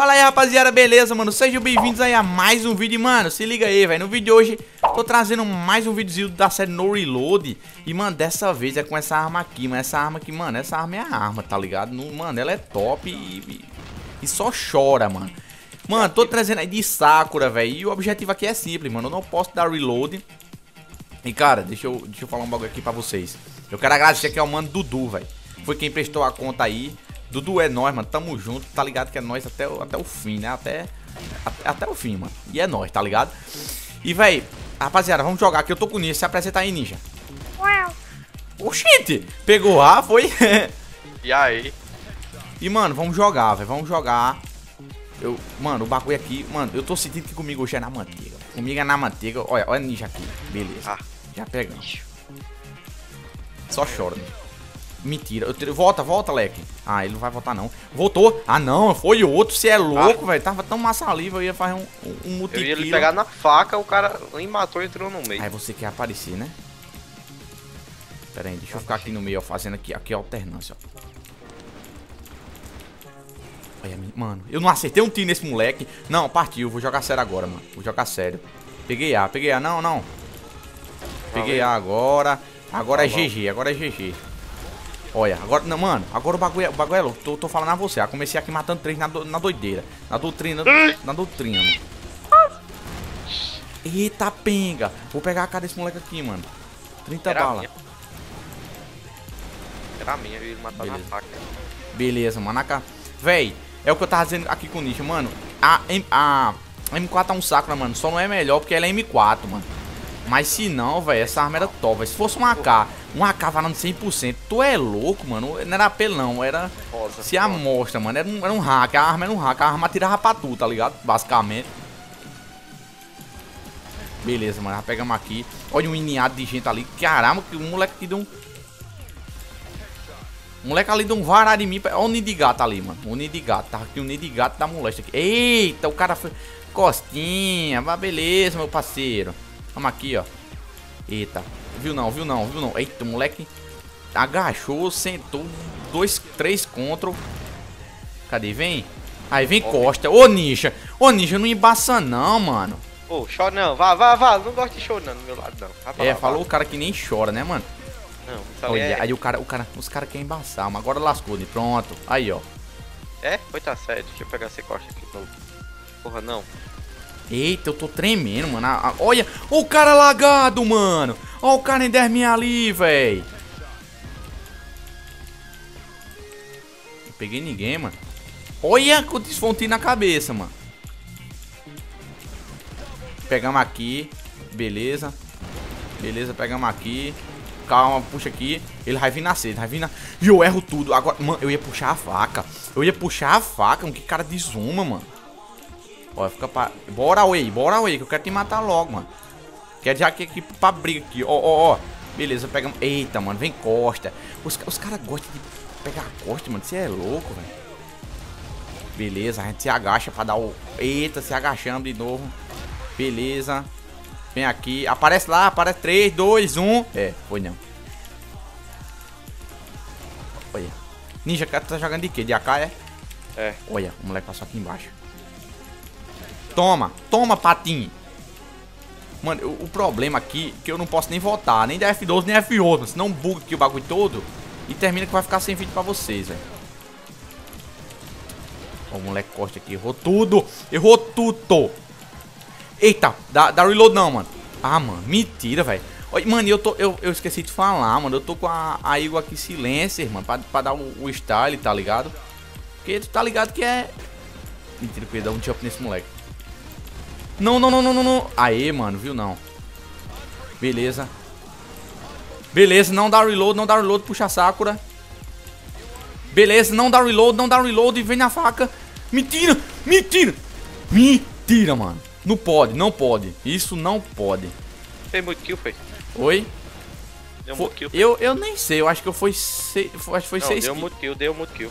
Fala aí, rapaziada, beleza, mano? Sejam bem-vindos aí a mais um vídeo, mano. Se liga aí, velho. No vídeo de hoje, tô trazendo mais um videozinho da série No Reload. E, mano, dessa vez é com essa arma aqui, mano. Essa arma aqui, mano, essa arma é a arma, tá ligado? No, mano, ela é top e só chora, mano. Mano, tô trazendo aí de Sakura, velho. E o objetivo aqui é simples, mano. Eu não posso dar reload. E, cara, deixa eu falar um bagulho aqui pra vocês. Eu quero agradecer aqui ao mano Dudu, velho. Foi quem prestou a conta aí. Dudu é nóis, mano, tamo junto, tá ligado que é nóis até o fim, né, até o fim, mano, e é nóis, tá ligado? E, véi, rapaziada, vamos jogar aqui, eu tô com o Ninja, se apresenta aí, Ninja. Uau. Oxente, pegou A, foi? E aí? E, mano, vamos jogar, velho, vamos jogar. Mano, o bagulho aqui, mano, eu tô sentindo que comigo hoje é na manteiga, véio. Comigo é na manteiga, olha Ninja aqui, beleza, já pegamos. Só chora, né? Mentira, volta, leque. Ah, ele não vai voltar, não. Voltou. Ah, não, foi outro, você é louco, velho. Tava tão massa ali, eu ia fazer um multiquilo. Eu ia ele pegar na faca, o cara nem matou e entrou no meio. Aí você quer aparecer, né? Pera aí, deixa eu ficar aqui no meio, ó, fazendo aqui a alternância, ó. Olha, mano, eu não acertei um tiro nesse moleque. Não, partiu, vou jogar sério agora, mano. Vou jogar sério. Peguei A, não. Peguei A agora. Agora é GG, agora é GG. Olha, agora, não, mano, agora o bagulho é louco, tô falando a você, eu comecei aqui matando 3 na doideira, na doutrina, mano. Eita, pinga, vou pegar a cara desse moleque aqui, mano, 30 balas. Era minha, eu ia matar na faca. Beleza, mano, véi, é o que eu tava dizendo aqui com o Ninja, mano, a M4A1 Sakura, mano, só não é melhor porque ela é M4, mano. Mas se não, velho, essa arma era top, véio. Se fosse um AK valendo 100%, tu é louco, mano. Não era apelão, era... Nossa, se amostra, mano. Era um hack, a arma era um hack. A arma tirava pra tu, tá ligado? Basicamente. Beleza, mano. Já pegamos aqui. Olha um ninhado de gente ali. Caramba, que o moleque aqui deu um... O moleque ali deu um varar de mim. Olha o ninho de gato ali, mano. O ninho de gato. Tava aqui o ninho de gato da molesta aqui. Eita, o cara foi... Costinha. Mas beleza, meu parceiro. Vamos aqui, ó. Eita. Viu não. Eita, o moleque agachou, sentou. 2, 3 contra. Cadê? Vem. Aí vem Costa. Ô, Ninja, não embaça não, mano. Ô, chora não. Vá. Não gosto de chorar no meu lado, não. Falou o cara que nem chora, né, mano? Não, sabe. Olha, aí o cara, os caras querem embaçar, mas agora lascou, né? Pronto. Aí, ó. É? Foi, tá sério. Deixa eu pegar esse Costa aqui. Porra, não. Eita, eu tô tremendo, mano. Olha, o cara lagado, mano. Olha o cara em 10 mil ali, velho. Não peguei ninguém, mano. Olha que eu desfontei na cabeça, mano. Pegamos aqui. Beleza, pegamos aqui. Calma, puxa aqui. Ele vai vir na sede, vai vir na... E eu erro tudo. Agora, mano, eu ia puxar a faca. Que cara desuma, mano. Ó, fica pra... Bora, Way, que eu quero te matar logo, mano. Quero já que pra briga aqui, ó. Beleza, pegamos... Eita, mano, vem Costa. Os caras gostam de pegar a Costa, mano. Você é louco, velho. Beleza, a gente se agacha pra dar o... Eita, se agachando de novo. Beleza. Vem aqui. Aparece lá, aparece. 3, 2, 1. É, foi não. Olha. Ninja, cara, tá jogando de quê? De AK, é? É. Olha, o moleque passou aqui embaixo. Toma, patinho. Mano, o problema aqui é que eu não posso nem votar, nem da F12, nem F8, senão buga aqui o bagulho todo e termina que vai ficar sem vídeo pra vocês, velho. Ó, o moleque Costa aqui, errou tudo. Eita, dá reload não, mano. Ah, mano, mentira, velho. Mano, eu esqueci de falar, mano, eu tô com a Eagle aqui, silencer, mano, pra dar o style, tá ligado? Porque tu tá ligado que é... Mentira, que eu ia dar um jump nesse moleque. Não. Aê, mano, viu não. Beleza, não dá reload, puxa a Sakura. Beleza, não dá reload e vem na faca. Mentira, mano. Não pode. Isso não pode. Tem muito kill, foi? Oi? Deu muito kill. Eu nem sei, eu acho que foi 6 kills. Deu muito kill.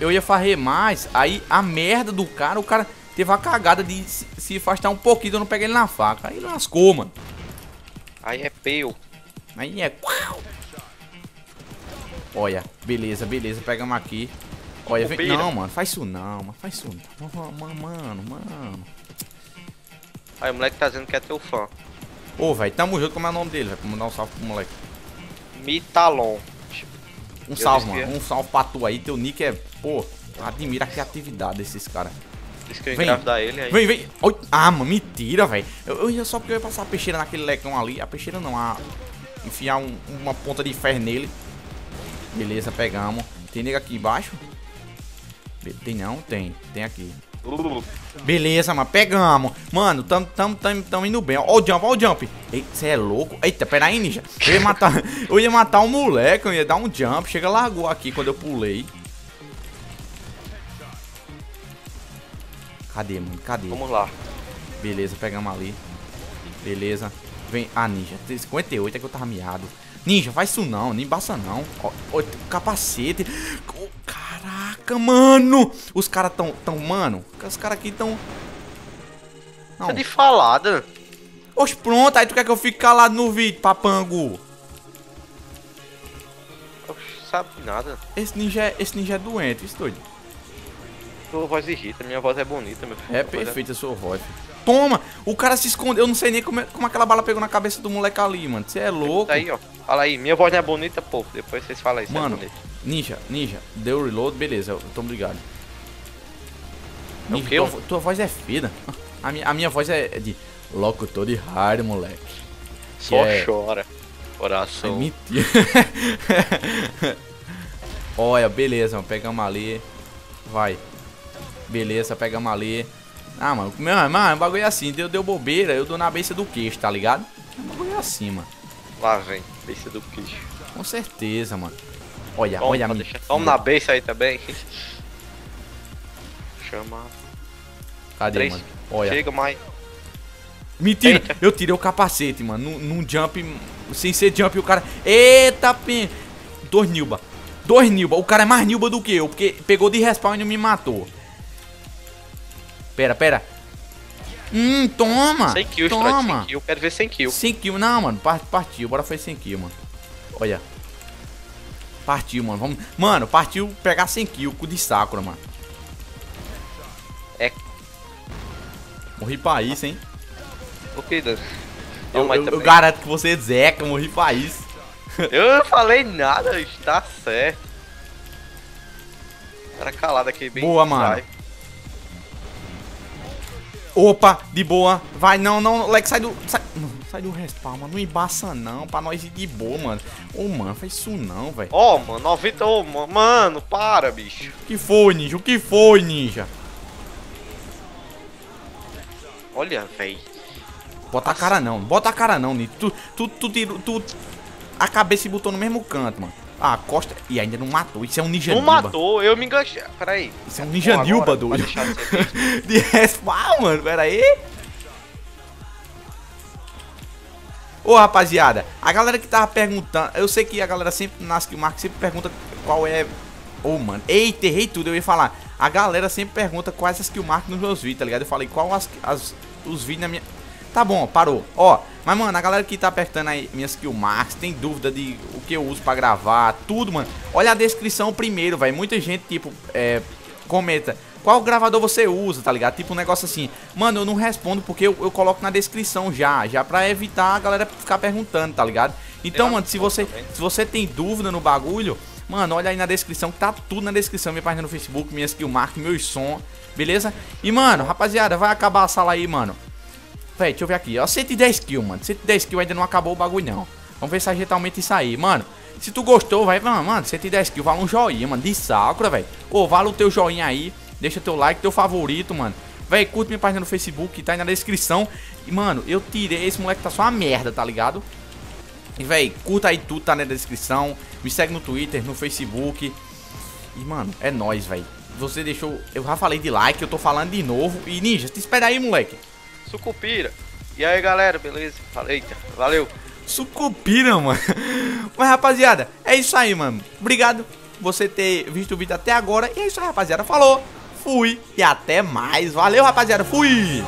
Eu ia farrer mais, aí a merda do cara, o cara... Teve a cagada de se afastar um pouquinho, eu não peguei ele na faca. Aí lascou, mano. Aí é peio. Aí é... Olha, beleza, pegamos aqui. Olha, vem... Não, mano, faz isso não, mano. Faz isso não. Mano. Aí o moleque tá dizendo que é teu fã. Ô, velho, tamo junto, como é o nome dele, velho? Vamos dar um salve pro moleque. Mitalon. Um salve, mano. Um salve pra tu aí. Teu nick é... Pô, admira a criatividade desses caras. Diz que eu engravidar ele aí. Vem. Ah, mano, mentira, velho. Eu ia só porque eu ia passar a peixeira naquele lecão ali. A peixeira não, a... Enfiar uma ponta de ferro nele. Beleza, pegamos. Tem nego aqui embaixo? Tem não? Tem aqui. Beleza, mano, pegamos. Mano, tamo indo bem. Ó o jump, ó o jump. Eita, você é louco? Eita, pera aí, ninja. Eu ia matar um moleque, eu ia dar um jump. Chega, largou aqui quando eu pulei. Cadê, mano? Cadê? Vamos lá. Beleza, pegamos ali. Beleza. Vem, ah, ninja, 58 é que eu tava miado. Ninja, faz isso não, nem embaça não. Ó, capacete. Oh, caraca, mano. Os caras tão, mano. Os caras aqui tão... Não. É de falada. Oxe, pronto, aí tu quer que eu fique calado no vídeo, papango? Oxe, sabe de nada. Esse ninja é doente, isso doido. Sua voz irrita, minha voz é bonita, meu filho. É perfeita a sua voz. Toma! O cara se escondeu. Eu não sei nem como aquela bala pegou na cabeça do moleque ali, mano. Você é louco. Tá aí, ó. Fala aí. Minha voz não é bonita, pô. Depois vocês falam isso. Mano, é Ninja. Deu reload. Beleza. Eu tô obrigado. Ninja, tua voz é fina. A minha voz é de locutor de rádio, moleque. Só é... chora. Coração. É mentira. Olha, beleza. Pegamos ali. Vai. Beleza. Pegamos ali. Ah, mano, o bagulho é assim, deu bobeira, eu dou na beça do queixo, tá ligado? O bagulho é assim, mano. Lá vem, beça do queixo. Com certeza, mano. Olha, toma, olha a minha. Toma na beça aí também. Chama. Cadê, mano? Olha. Chega mais. Mentira, eita. Eu tirei o capacete, mano, num jump, sem ser jump, o cara... Eita, pin... Dois Nilba, o cara é mais Nilba do que eu, porque pegou de respawn e não me matou. Pera. Toma! 100 kills, toma! 100 kills, quero ver 100 kills. 100 kills, não, mano, partiu, bora fazer 100 kills, mano. Olha. Partiu, mano, vamos... Mano, partiu pegar 100 kills, cu de Sakura, mano. É... Morri pra isso, hein? Ok, Dan. Eu garanto que você é Zeca, morri pra isso. Eu não falei nada, está certo. Era calado aqui, bem... Boa, mano. Opa, de boa. Vai, não, moleque, sai do... Sai do respawn, mano. Não embaça, não. Pra nós ir de boa, mano. Ô, mano, faz isso não, velho. Ó, mano, 90... Ô, mano, para, bicho. O que foi, ninja? Olha, velho. Bota a cara, não, ninja. Tu a cabeça e botou no mesmo canto, mano. Ah, costa... E ainda não matou. Isso é um ninja Nilba. Não matou, eu me enganchei. Pera aí. Isso é um ninja Nilba, doido. De respawn, mano. Pera aí. Ô, rapaziada. A galera que tava perguntando... Eu sei que a galera sempre... Nasce que o Marco sempre pergunta qual é... Ô, mano. Eita, errei tudo. Eu ia falar. A galera sempre pergunta quais as que o Marco nos meus vídeos, tá ligado? Eu falei qual os vídeos na minha... Tá bom, parou. Ó, mas, mano, a galera que tá apertando aí minhas killmarks, tem dúvida de o que eu uso pra gravar, tudo, mano. Olha a descrição primeiro, velho. Muita gente, tipo, comenta qual gravador você usa, tá ligado? Tipo um negócio assim. Mano, eu não respondo porque eu coloco na descrição já pra evitar a galera ficar perguntando, tá ligado? Então, mano, se você tem dúvida no bagulho, mano, olha aí na descrição, que tá tudo na descrição. Minha página no Facebook, minhas killmarks, meus som, beleza? E, mano, rapaziada, vai acabar a sala aí, mano. Véi, deixa eu ver aqui, ó, 110 kill, mano, 110 kill ainda não acabou o bagulho, não. Vamos ver se ajeitamente isso aí, mano. Se tu gostou, vai, mano, 110 kill, vale um joinha, mano, de Sakura, velho. Ô, vale o teu joinha aí, deixa teu like, teu favorito, mano. Véi, curte minha página no Facebook, que tá aí na descrição. E, mano, eu tirei, esse moleque tá só uma merda, tá ligado? E, véi, curta aí tudo, tá na descrição. Me segue no Twitter, no Facebook. E, mano, é nóis, véi. Você deixou, eu já falei de like, eu tô falando de novo. E, Ninja, te espera aí, moleque. Sucupira. E aí, galera, beleza? Eita, valeu. Sucupira, mano. Mas, rapaziada, é isso aí, mano. Obrigado por você ter visto o vídeo até agora. E é isso aí, rapaziada. Falou, fui e até mais. Valeu, rapaziada. Fui.